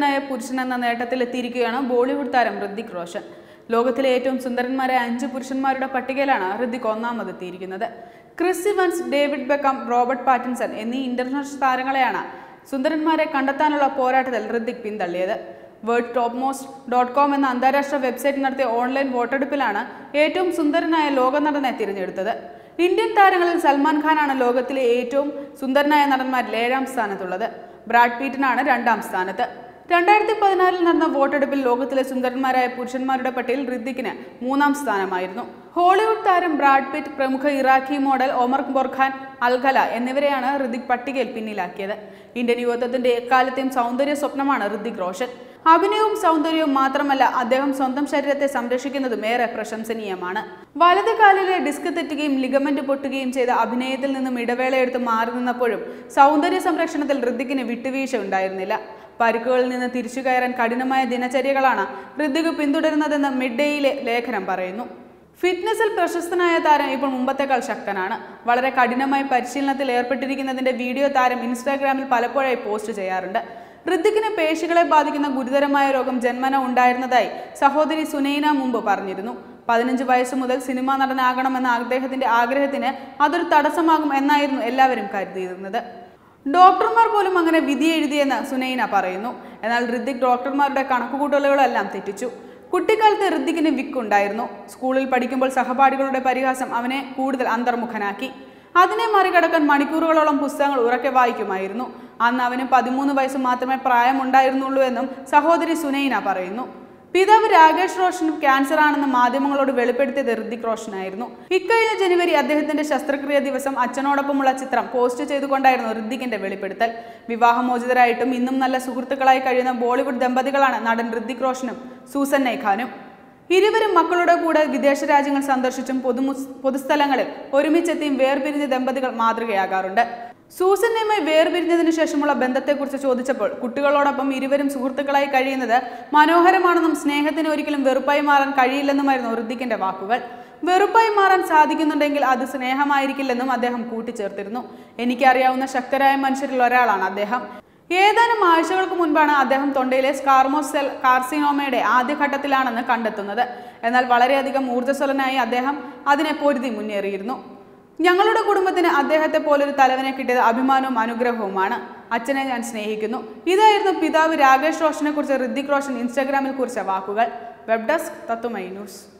സുന്ദരനായ പുരുഷൻ എന്ന നേട്ടത്തിൽ എത്തിയിരിക്കുകയാണ് ബോളിവുഡ് താരം ഹൃതിക് റോഷൻ. ലോകത്തിലെ ഏറ്റവും സുന്ദരന്മാരായ 5 പുരുഷന്മാരുടെ പട്ടികയിലാണ് ഹൃതിക് ഒന്നാമതെത്തിയിരിക്കുന്നത്. Chris Evans, David Beckham, Robert Pattinson എന്നീ ഇന്റർനാഷണൽ താരങ്ങളെയാണ് സുന്ദരന്മാരെ കണ്ടെത്താനുള്ള പോരാട്ടത്തിൽ ഹൃതിക് പിന്തള്ളിയത്. വേൾഡ് ടോപ്പ് മോസ്റ്റ് .com എന്ന അന്താരാഷ്ട്ര വെബ്സൈറ്റ് നടത്തിയ ഓൺലൈൻ വോട്ടെടുപ്പിലാണ് ഏറ്റവും സുന്ദരനായ ലോക നടനെ തിരഞ്ഞെടുത്തത്. ഇന്ത്യൻ താരങ്ങളിൽ സൽമാൻ ഖാനാണ് ലോകത്തിലെ ഏറ്റവും സുന്ദരനായ നടന്മാരിൽ 7ാം സ്ഥാനത്തുള്ളത്. ബ്രാഡ് പീറ്റിനാണ് 2ാം സ്ഥാനത്ത്. 2016 നടന്ന വോട്ടെടുപ്പിൽ ലോകത്തിലെ സുന്ദരന്മാരായ പുരുഷന്മാരുടെ പട്ടികയിൽ ഹൃതിക്കിന് 3ാം സ്ഥാനമായിരുന്നു. ഹോളിവുഡ് താരം ബ്രാഡ് പിറ്റ്, പ്രമുഖ ഇറാഖി മോഡൽ ഒമർ ബൊർഖാൻ അൽഖല എന്നിവരെയാണ് ഹൃതിക് പട്ടികയിൽ പിന്നിലാക്കിയത്. ഇന്ത്യൻ യുവത്വത്തിന്റെ എക്കാലത്തെയും സൗന്ദര്യ സ്വപ്നമാണ് ഹൃതിക് റോഷൻ. അഭിനയവും സൗന്ദര്യവും മാത്രമല്ല, അദ്ദേഹം സ്വന്തം ശരീരത്തെ സംരക്ഷിക്കുന്നതും ഏറെ പ്രശംസനീയമാണ്. വലത് കാലിലെ ഡിസ്ക് തെറ്റുകയും ലിഗമെന്റ് പൊട്ടുകയും ചെയ്ത അഭിനയത്തിൽ നിന്നും ഇടവേളയെടുത്ത് മാറി നിന്നപ്പോഴും സൗന്ദര്യ സംരക്ഷണത്തിൽ ഹൃതിക്കിന് വിട്ടുവീഴ്ച ഉണ്ടായിരുന്നില്ല. പരിക്കുകളിൽ നിന്ന് തിരിച്ചു കയറാൻ കഠിനമായ ദിനചര്യകളാണ് ഹൃതിക് പിന്തുടരുന്നതെന്ന് മിഡ് ഡേയിലെ ലേഖനം പറയുന്നു. ഫിറ്റ്നസിൽ പ്രശസ്തനായ താരം ഇപ്പോൾ മുമ്പത്തേക്കാൾ ശക്തനാണ്. വളരെ കഠിനമായ പരിശീലനത്തിൽ ഏർപ്പെട്ടിരിക്കുന്നതിന്റെ വീഡിയോ താരം ഇൻസ്റ്റാഗ്രാമിൽ പലപ്പോഴായി പോസ്റ്റ് ചെയ്യാറുണ്ട്. ഹൃതിക്കിന് പേശികളെ ബാധിക്കുന്ന ഗുരുതരമായ രോഗം ജന്മന ഉണ്ടായിരുന്നതായി സഹോദരി സുനൈന മുമ്പ് പറഞ്ഞിരുന്നു. 15 വയസ്സു മുതൽ സിനിമാ നടനാകണമെന്ന അദ്ദേഹത്തിന്റെ ആഗ്രഹത്തിന് അതൊരു തടസ്സമാകും എന്നായിരുന്നു എല്ലാവരും കരുതിയിരുന്നത്. ഡോക്ടർമാർ പോലും അങ്ങനെ വിധി എഴുതിയെന്ന് സുനൈന പറയുന്നു. എന്നാൽ ഹൃതിക് ഡോക്ടർമാരുടെ കണക്കുകൂട്ടലുകളെല്ലാം തെറ്റിച്ചു. കുട്ടിക്കാലത്ത് ഹൃതിക്കിന് വിക്കുണ്ടായിരുന്നു. സ്കൂളിൽ പഠിക്കുമ്പോൾ സഹപാഠികളുടെ പരിഹാസം അവനെ കൂടുതൽ അന്തർമുഖനാക്കി. അതിനെ മറികടക്കാൻ മണിക്കൂറുകളോളം പുസ്തകങ്ങൾ ഉറക്കെ വായിക്കുമായിരുന്നു. അന്ന് അവന് 13 വയസ്സ് മാത്രമേ പ്രായമുണ്ടായിരുന്നുള്ളൂ എന്നും സഹോദരി സുനൈന പറയുന്നു. പിതാവ് രാകേഷ് റോഷനും ക്യാൻസർ ആണെന്ന് മാധ്യമങ്ങളോട് വെളിപ്പെടുത്തിയത് ഹൃതിക് റോഷനായിരുന്നു. ഇക്കഴിഞ്ഞ ജനുവരി അദ്ദേഹത്തിന്റെ ശസ്ത്രക്രിയ ദിവസം അച്ഛനോടൊപ്പമുള്ള ചിത്രം പോസ്റ്റ് ചെയ്തുകൊണ്ടായിരുന്നു ഹൃതിക്കിന്റെ വെളിപ്പെടുത്തൽ. വിവാഹമോചിതരായിട്ടും ഇന്നും നല്ല സുഹൃത്തുക്കളായി കഴിയുന്ന ബോളിവുഡ് ദമ്പതികളാണ് നടൻ ഹൃതിക് റോഷനും സൂസൻ നൈഖാനും. ഇരുവരും മക്കളുടെ കൂടെ വിദേശ രാജ്യങ്ങൾ സന്ദർശിച്ചും പൊതുസ്ഥലങ്ങളിൽ ഒരുമിച്ചെത്തിയും വേർപിരിഞ്ഞ ദമ്പതികൾ മാതൃകയാകാറുണ്ട്. സൂസന്നയുമായി വേർപിരിഞ്ഞതിനു ശേഷമുള്ള ബന്ധത്തെക്കുറിച്ച് ചോദിച്ചപ്പോൾ കുട്ടികളോടൊപ്പം ഇരുവരും സുഹൃത്തുക്കളായി കഴിയുന്നത് മനോഹരമാണെന്നും സ്നേഹത്തിന് ഒരിക്കലും വെറുപ്പായി മാറാൻ കഴിയില്ലെന്നുമായിരുന്നു ഹൃതിക്കിന്റെ വാക്കുകൾ. വെറുപ്പായി മാറാൻ സാധിക്കുന്നുണ്ടെങ്കിൽ അത് സ്നേഹമായിരിക്കില്ലെന്നും അദ്ദേഹം കൂട്ടിച്ചേർത്തിരുന്നു. "എനിക്കറിയാവുന്ന ശക്തരായ മനുഷ്യരിൽ ഒരാളാണ് അദ്ദേഹം. ഏതാനും ആഴ്ചകൾക്ക് മുൻപാണ് അദ്ദേഹം തൊണ്ടയിലെ സ്കാർമോസ് സെൽ കാർസിനോമയുടെ ആദ്യഘട്ടത്തിലാണെന്ന് കണ്ടെത്തുന്നത്. എന്നാൽ വളരെയധികം ഊർജ്ജസ്വലനായി അദ്ദേഹം അതിനെ പൊരുതി മുന്നേറിയിരുന്നു. ഞങ്ങളുടെ കുടുംബത്തിന് അദ്ദേഹത്തെ പോലൊരു തലവനെ കിട്ടിയത് അഭിമാനവും അനുഗ്രഹവുമാണ്. അച്ഛനെ ഞാൻ സ്നേഹിക്കുന്നു." ഇതായിരുന്നു പിതാവ് രാകേഷ് റോഷനെ കുറിച്ച് ഹൃതിക് റോഷൻ ഇൻസ്റ്റാഗ്രാമിൽ കുറിച്ച വാക്കുകൾ. വെബ് ഡെസ്ക് തത്തുമൈ ന്യൂസ്.